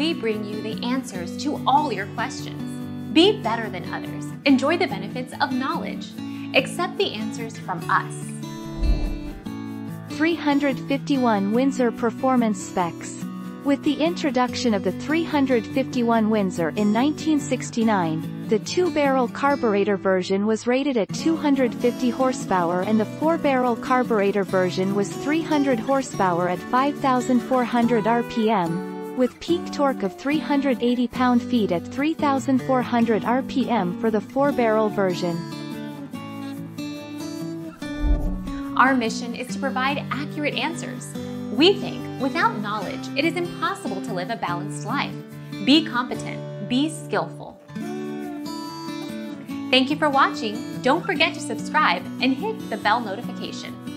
we bring you the answers to all your questions. Be better than others. Enjoy the benefits of knowledge. Accept the answers from us. 351 Windsor performance specs. With the introduction of the 351 Windsor in 1969, the two-barrel carburetor version was rated at 250 horsepower and the four-barrel carburetor version was 300 horsepower at 5,400 RPM, with peak torque of 380 pound-feet at 3,400 RPM for the four-barrel version. Our mission is to provide accurate answers. We think, without knowledge, it is impossible to live a balanced life. Be competent. Be skillful. Thank you for watching. Don't forget to subscribe and hit the bell notification.